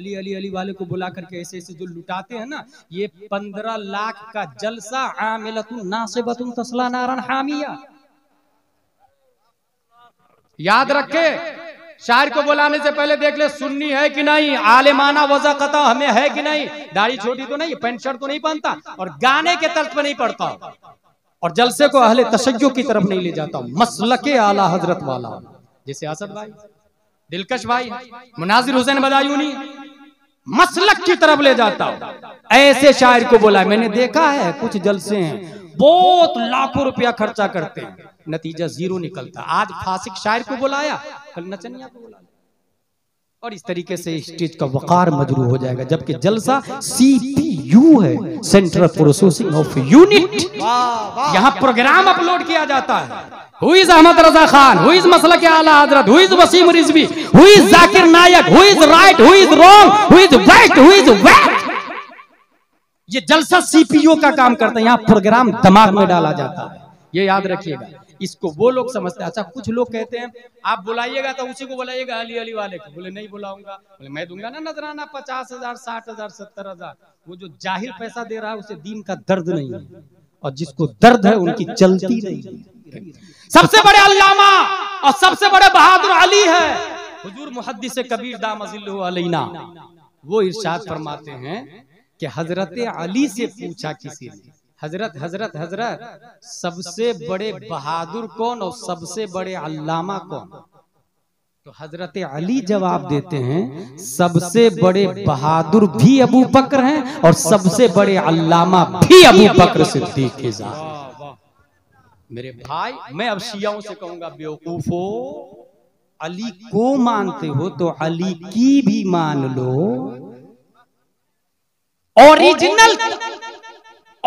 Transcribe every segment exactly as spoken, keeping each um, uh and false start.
अली अली अली वाले को बुला करके ऐसे ऐसे जो लुटाते हैं ना, ये पंद्रह लाख का जलसा आमिलतुन नासिबतुन तस्ला नारन हामिया। याद रखे, शायर को बुलाने से पहले देख ले सुन्नी है कि नहीं, आलिमाना वजाकता हमें है कि नहीं, दाढ़ी छोटी तो नहीं, पेंट शर्ट तो नहीं पहनता और गाने के तर्ज पर नहीं पड़ता और जलसे को अहले तशय्युह की तरफ नहीं ले जाता, मसलके आला हजरत वाला। जैसे आसद भाई, दिलकश भाई, मुनाजिर हुसैन बदायूनी मसलक की तरफ ले जाता हूं, ऐसे शायर को बोला। मैंने देखा है कुछ जलसे हैं बहुत लाखों रुपया खर्चा करते हैं, नतीजा जीरो निकलता। आज फासिक शायर को बुलाया, कल नचनिया को बुलाया, और इस तरीके से इस चीज का वकार मजरूह हो जाएगा। जबकि जलसा सीपीयू है, सेंट्रल प्रोसेसिंग ऑफ यूनिट, यहाँ प्रोग्राम अपलोड किया जाता है। Who is Ahmad Raza Khan, who is मसलक आला हजरत, who is Wasim Rizvi, who is Zakir Naik, who is right, who is wrong, who is right, who is wait. ये जलसा सीपीओ का काम करता है, यहाँ प्रोग्राम दिमाग में डाला जाता है। ये याद रखिएगा, इसको वो लोग समझते हैं। अच्छा, कुछ लोग कहते हैं आप बुलाइएगा तो उसी को बुलाइएगा, अली अली वाले को। बोले नहीं बुलाऊंगा, बोले मैं दूंगा ना नजराना पचास हजार साठ हजार सत्तर हजार। वो जो जाहिल पैसा दे रहा है उसे दीन का दर्द नहीं है, और जिसको दर्द है उनकी चलती नहीं। सबसे बड़े अल्लामा और सबसे बड़े बहादुर अली है हुजूर मुहद्दिस कबीर दामजिल्लहु अलैना। वो इरशाद फरमाते हैं कि हजरत अली से पूछा किसी ने, हजरत हजरत हजरत सबसे बड़े बहादुर कौन और सबसे बड़े अल्लामा कौन? तो हजरत अली जवाब देते हैं सबसे बड़े बहादुर भी अबू बकर हैं और सबसे बड़े अल्लामा भी अबू बकर सिद्दीक़। मेरे भाई, मैं अब शियाओं से कहूंगा बेवकूफो, अली को मानते हो तो अली की भी मान लो। ओरिजिनल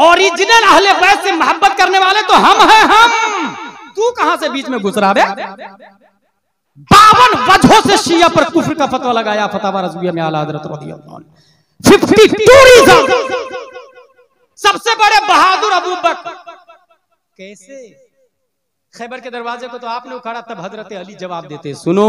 ओरिजिनल अहले बैत से मोहब्बत करने वाले तो हम हैं, हम। तू कहां से बीच में घुस रहा बे? बावन वजहों से शिया पर कुफ्र का फतवा लगाया फतवा रज़विया में आला हज़रत रदियल्लाहु अन्हु। बावन रीज़न। सबसे बड़े बहादुर अबू बकर कैसे? खैबर के दरवाजे को तो आपने उखाड़ा, तब हजरत अली जवाब देते सुनो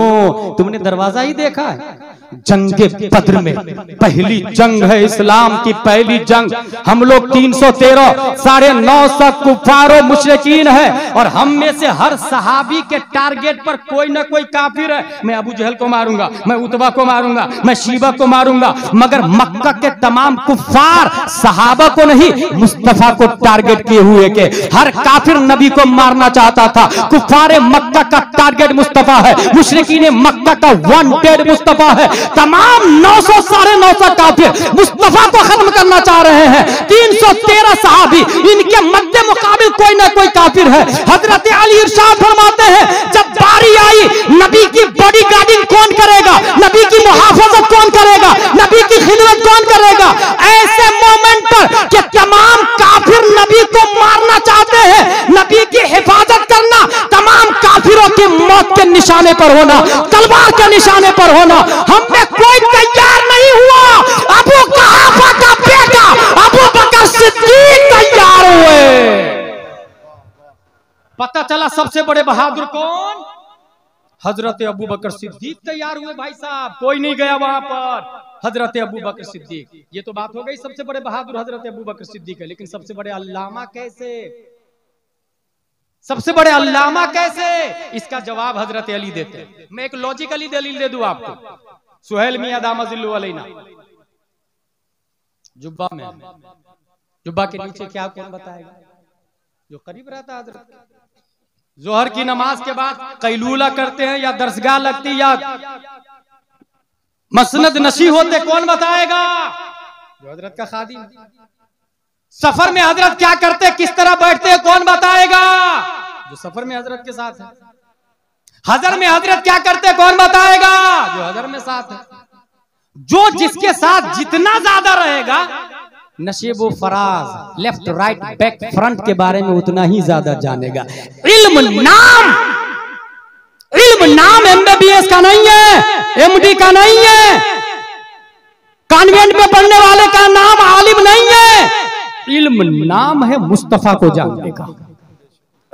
तुमने दरवाजा ही देखा है? जंगे बद्र में पहली जंग है, इस्लाम की पहली जंग। हम लोग तीन सौ तेरह साढ़े नौ सौ कुफारो मुशरिकीन है और हम में से हर सहाबी के टारगेट पर कोई ना कोई काफिर है। मैं अबू जहल को मारूंगा, मैं उतबा को मारूंगा, मैं शीबा को मारूंगा, मगर मक्का के तमाम कुफार सहाबा को नहीं मुस्तफा को टारगेट किए हुए के हर काफिर नबी को मारना चाहता था। कुफारे मक्का का टारगेट मुस्तफा है, मुशरिकीने मक्का का वांटेड मुस्तफा है, तमाम नौ सौ साढ़े नौ सौ काफिर मुस्तफा को खत्म करना चाह रहे हैं। तीन सौ तेरह सहाबी, इनके मध्य मुकाबिल कोई ना कोई काफिर है। हजरत अली इरशाद फरमाते हैं जब बारी आई नबी की बॉडी गार्डिंग कौन करेगा, नबी की मुहाफजत कौन करेगा, नबी की खिदमत कौन करेगा? ऐसे मोमेंट पर कि तमाम काफिर नबी को मारना चाहते हैं, नबी की हिफाजत करना, तमाम काफिरों की मौत के निशाने पर होना, तलवार के निशाने पर होना, हम पे कोई तैयार नहीं हुआ। अबू कहाफा का बेटा अबू बकर सिद्दीक तैयार हुए। पता चला सबसे बड़े बहादुर कौन? हजरत अबू बकर सिद्दीक तैयार हुए। भाई साहब, कोई नहीं गया वहां पर, हजरत अबू बकर सिद्दीक। ये तो बात हो गई सबसे बड़े बहादुर हजरत अबू बकर सिद्दीक है, लेकिन सबसे बड़े अल्लामा कैसे, सबसे बड़े अल्लामा कैसे? इसका जवाब हजरत अली देते हैं। मैं एक लॉजिकली दलील दे दूं आपको। सुहेल मिया दामजिल्लहु अलैना जुब्बा में, जुब्बा के नीचे क्या कौन बताएगा? जो करीब रहता हजरत, जोहर की नमाज के बाद कैलूला करते हैं या दरसगाह लगती या मसनद नशी होते, कौन बताएगा? जो हजरत का खादिम। सफर में हजरत क्या करते, किस तरह बैठते हैं, कौन बताएगा? जो सफर में हजरत के साथ है। हजर में हजरत क्या करते, कौन बताएगा? जो हजर में साथ है। जो जिसके साथ जितना ज्यादा रहेगा नशीब फराज, लेफ्ट राइट बैक फ्रंट के बारे में उतना ही ज्यादा जानेगा। इल्म नाम, इल्म नाम एमबीबीएस का नहीं है, एमडी का नहीं है, कॉन्वेंट में पढ़ने वाले का नाम आलिम नहीं है। इल्म नाम है मुस्तफा को जानने का,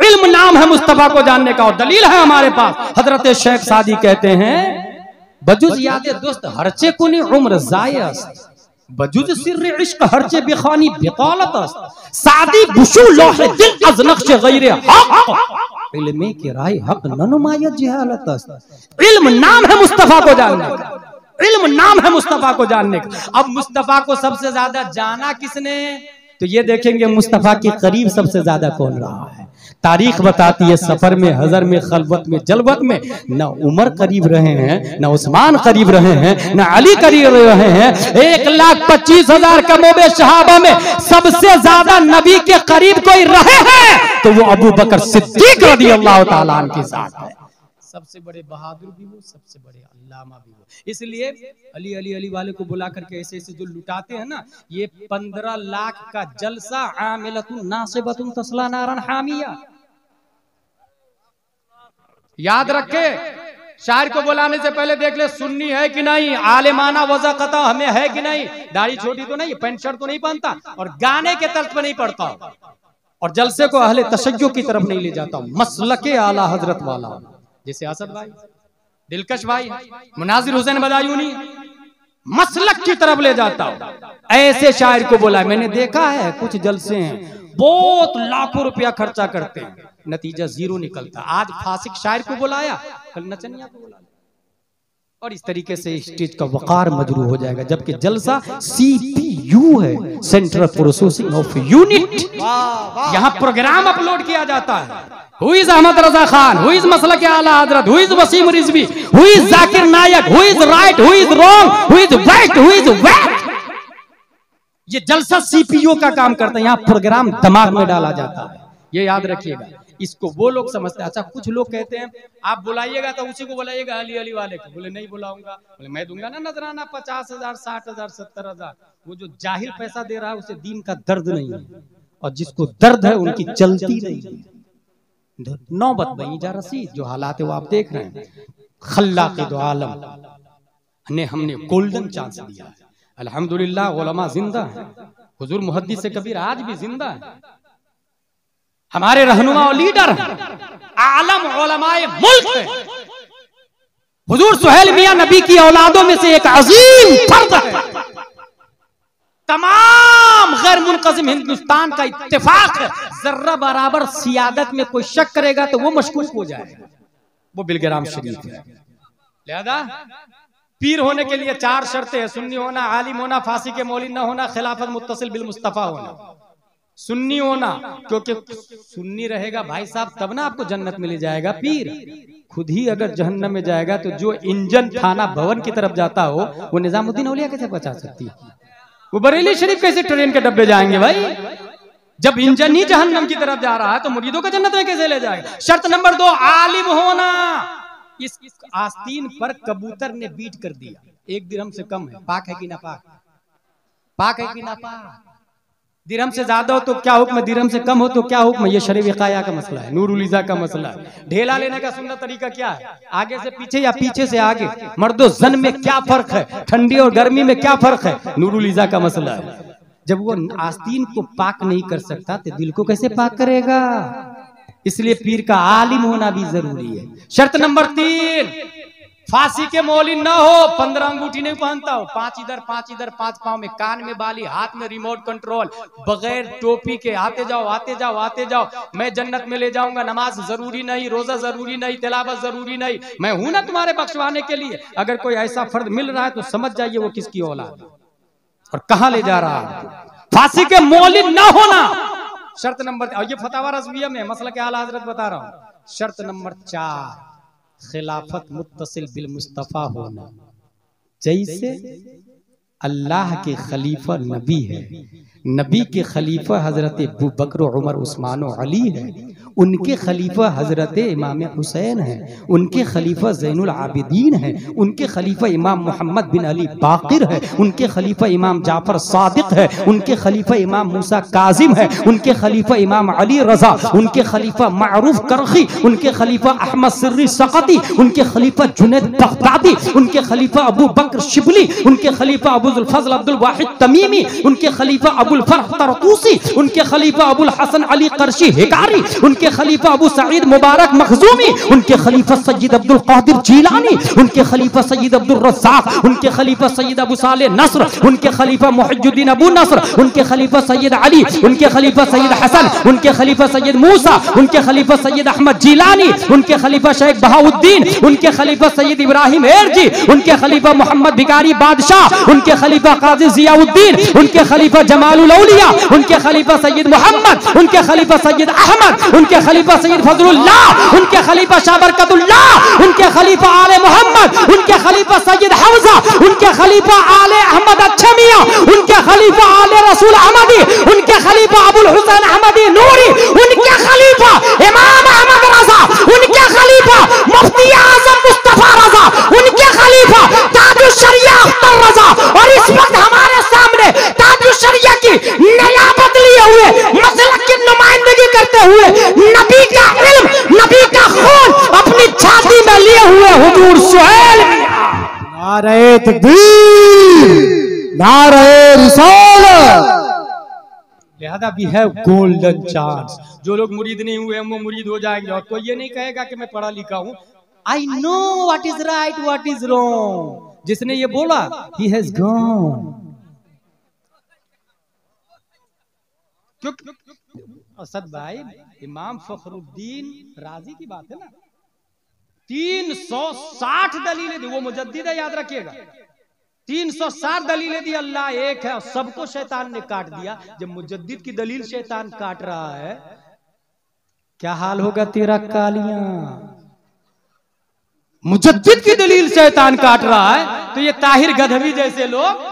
इल्म नाम है मुस्तफा को जानने का। और दलील है हमारे पास, हजरत शेख सादी कहते हैं बजुज यादे दोस्त हरचे कुनी उम्र जायस्त बजुज सिर्रे इश्क हरचे बेखानी बेतालत सादी गुशु लोहे दिल अज नक्शे गैरे हक इल्मे किराए हक ननुमायत जहालत इल्म नाम है मुस्तफा को जानने का इल्म नाम है मुस्तफा को जानने का। अब मुस्तफा को सबसे ज्यादा जाना किसने तो ये देखेंगे मुस्तफा के करीब सबसे ज्यादा कौन रहा है। तारीख बताती है सफर में हजर में खलवत में जलवत में ना उमर करीब रहे हैं ना उस्मान करीब रहे हैं ना अली करीब रहे हैं। एक लाख पच्चीस हजार कमोबे शहाबा में सबसे ज्यादा नबी के करीब कोई रहे हैं तो वो अबू बकर सिद्दीक रदियल्लाहु ताला अन्हु के साथ है। सबसे बड़े बहादुर भी वो सबसे बड़े अल्लामा भी वो। इसलिए अली अली अली वाले को बुला करके ऐसे ऐसे जो लुटाते हैं ना ये पंद्रह लाख का जलसा आमिलतुन नासिबतुन तस्ला नारन हामिया याद रखे। शायर को बुलाने से पहले देख ले सुन्नी है कि नहीं आलिमाना वज़ा कता हमें है कि नहीं दाढ़ी छोटी तो नहीं पैंट शर्ट तो नहीं पहनता और गाने के तर्ज पर नहीं पड़ता और जलसे को अहले तशय्यो की तरफ नहीं ले जाता मसलके आला हजरत वाला जैसे आसद भाई दिलकश भाई मुनाजिर हुसैन बदायूनी मसलक की तरफ ले जाता हूं ऐसे शायर को बोला। मैंने देखा है कुछ जलसे हैं बहुत लाखों रुपया खर्चा करते हैं नतीजा जीरो निकलता। आज फासिक शायर को बुलाया कल नचनिया को बुलाया और इस तरीके से स्टेज का वकार मजरूह हो जाएगा जबकि जलसा सीपीयू है सेंट्रल प्रोसेसिंग ऑफ यूनिट। यहाँ प्रोग्राम अपलोड किया जाता है Who is Ahmad Raza Khan? Who is Maslak Ala Hazrat? Who is Wasim Rizvi? Who is Zakir Nayak? Who is right? Who is wrong? Who is right? Who is whack? ये जलसा CPO का काम करता है। यहाँ programme दिमाग में डाला जाता है ये याद रखिएगा। इसको वो लोग समझते हैं। अच्छा कुछ लोग कहते हैं आप बुलाइएगा तो उसी को बुलाइएगा अली अली वाले को। बोले नहीं बुलाऊंगा। बोले मैं दूंगा ना नजराना पचास हजार साठ हजार सत्तर हजार। वो जो जाहिल पैसा दे रहा है उसे दीन का दर्द नहीं है और जिसको दर्द है उनकी चलती नहीं है। नौबत बनी जा रसी जो हालात है वो आप देख रहे हैं। खल्लाक़े दो आलम ने हमने गोल्डन चांस दिया है। अल्हम्दुलिल्लाह उलमा जिंदा है हुजूर मुहद्दिस कबीर आज भी जिंदा है हमारे रहनुमा और लीडर आलम उलमाए मुल्क है। हुजूर सुहेल मिया नबी की औलादों में से एक अजीम फर्द है। तमाम गैर मुनक़सिम हिंदुस्तान का इत्तेफाक है। जर्रा बराबर सियादत में कोई शक करेगा तो वो मशकूक हो जाएगा। वो बिलग्राम शरीफ है। लिहाजा पीर होने के लिए चार शर्तें हैं सुन्नी होना आलिम होना फासी के मौलिन न होना खिलाफत मुत्तसिल बिल मुस्तफा होना। सुन्नी होना क्योंकि सुन्नी रहेगा भाई साहब तब ना आपको जन्नत मिल जाएगा। पीर खुद ही अगर जहन्नम में जाएगा तो जो इंजन थाना भवन की तरफ जाता हो वो निजामुद्दीन औलिया कैसे बचा सकती है। वो बरेली शरीफ कैसे ट्रेन के डब्बे जाएंगे भाई जब इंजन ही जहन्नम की तरफ जा रहा है तो मुरीदों को जन्नत में कैसे ले जाएगा। शर्त नंबर दो आलिम होना। इस आस्तीन पर कबूतर ने बीट कर दिया एक दिरहम से कम है पाक है कि ना पाक पाक है कि ना पाक। दिरहम से ज्यादा हो तो क्या हुक्म है दिरहम से कम हो तो क्या हुक्म है। ये शरीफ विकाया का मसला है नूरुल इज़ा का मसला है। ढेला लेने का सुंदर तरीका क्या है आगे से पीछे या पीछे से आगे। मर्दो जन में क्या फर्क है ठंडी और गर्मी में क्या फर्क है नूरुल इज़ा का मसला है। जब वो आस्तीन को पाक नहीं कर सकता तो दिल को कैसे पाक करेगा। इसलिए पीर का आलिम होना भी जरूरी है। शर्त नंबर तीन फांसी के मौलिन ना हो। पंद्रह अंगूठी नहीं पहनता हो पांच इधर पांच इधर पांच पांव में कान में बाली हाथ में रिमोट कंट्रोल बगैर टोपी के आते जाओ आते जाओ आते जाओ मैं जन्नत में ले जाऊंगा। नमाज जरूरी नहीं रोजा जरूरी नहीं तिलावत जरूरी नहीं मैं हूं ना तुम्हारे बख्शवाने के लिए। अगर कोई ऐसा फर्द मिल रहा है तो समझ जाइए वो किसकी औलाद और कहाँ ले जा रहा है। फांसी के मौलिन ना होना शर्त नंबर और ये फतावा रज़विया में मसला के आला हजरत बता रहा हूँ। शर्त नंबर चार खिलाफत मुत्तसिल बिल मुस्तफा होना। जैसे अल्लाह के खलीफा नबी है नबी के खलीफा हजरत अबू बकर उमर उस्मान और अली है उनके खलीफा हजरत इमाम हुसैन है उनके खलीफा ज़ैनुल आबिदीन है उनके खलीफा इमाम मोहम्मद बिन अली बाक़िर है उनके खलीफा इमाम जाफ़र सादिक है उनके खलीफा इमाम मूसा काजिम है उनके खलीफा इमाम अली रज़ा उनके खलीफा मारूफ करखी उनके खलीफा अहमद सिर्री सकती उनके खलीफा जुनैद बगदादी उनके खलीफा अबू बकर शिबली उनके खलीफा अबूल फजल अब्दुल वाहिद तमीमी उनके खलीफा अबुल फरह तरतूसी उनके खलीफा अबुल हसन अली करशी हिकारी उनके उनके खलीफा अबू सईद मुबारक मखजूमी, उनके खलीफा सैयद अब्दुल कादिर जिलानी, उनके खलीफा सैयद अब्दुल रज़्ज़ाक़, उनके खलीफा सैयद अबू साले नसर, उनके खलीफा मुहिजुद्दीन अबू नसर, उनके खलीफा सैयद अली, उनके खलीफा सैयद हसन, उनके खलीफा सैयद मूसा, उनके खलीफा सैयद अहमद जिलानी, उनके खलीफा शेख बहाउद्दीन, उनके खलीफा सैयद इब्राहिम एरजी, उनके खलीफा मोहम्मद भिखारी बादशाह, उनके खलीफा काजी जियाउद्दीन, उनके खलीफा जमालुल औलिया, उनके खलीफा सैयद मोहम्मद, उनके खलीफा सैयद अहमद, उनके खलीफा सैयद फजलुल्लाह, उनके खलीफा शाबरकतुल्लाह, उनके खलीफा आले मोहम्मद, उनके खलीफा सैयद हवजा, उनके खलीफा आले अहमद अच्छा मियां, उनके खलीफा आले रसूल अहमदी, उनके खलीफा अबुल हुसैन अहमदी नूरी, उनके खलीफा इमाम अहमद रजा, उनके खलीफा मुफ्ती आजम मुस्तफा रजा, उनके खलीफा ताज अल-शरिया रजा। और इस वक्त हमारे सामने ताज अल-शरिया की नयाबत लिए हुए मसलक की नुमाइंदगी करते हुए नबी का इल्म, नबी का खून अपनी छाती में लिए हुए हुजूर सुहेल मिया। नारे तकबीर, नारे रिसालत। लिहाजा भी है गोल्डन चांस। जो लोग मुरीद नहीं हुए वो मुरीद हो जाएंगे। और कोई ये नहीं कहेगा कि मैं पढ़ा लिखा हूँ। I know what is right, what is wrong. जिसने ये बोला ही हैज गॉन। असद भाई, इमाम फखरुद्दीन राजी की बात है ना, तीन सौ साठ दलीलें दी। वो मुजद्दिद है, याद रखिएगा। तीन सौ साठ दलीलें दी। अल्लाह एक है और सबको शैतान ने काट दिया। जब मुजद्दिद की दलील शैतान काट रहा है, क्या हाल होगा तेरा कालिया। मुजद्दिद की दलील शैतान काट रहा है तो ये ताहिर गधवी जैसे लोग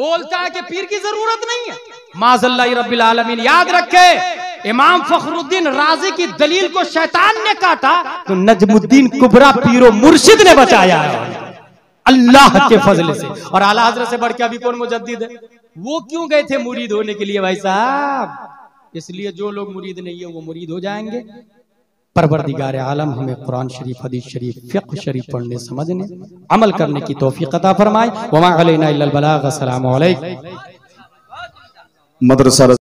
बोलता है कि पीर की जरूरत नहीं है। माज़ल्लाह रब्बिल आलमीन। याद रखे, इमाम फखरुद्दीन राजी की दलील को शैतान ने काटा तो नजमुद्दीन कुबरा पीरो मुर्शिद ने बचाया है अल्लाह के फजले से। और आला हजरत से बढ़ के अभी कौन मुजद्दिद है। वो क्यों गए थे मुरीद होने के लिए भाई साहब। इसलिए जो लोग मुरीद नहीं है वो मुरीद हो जाएंगे। परवरदिगार आलम हमें कुरान शरीफ, हदीस शरीफ, फिक्र शरीफ पढ़ने, समझने, अमल करने की तौफीक अता फरमाए। वमा अलैना इल्लल बलाग। अस्सलाम वालेकुम। मदरसा।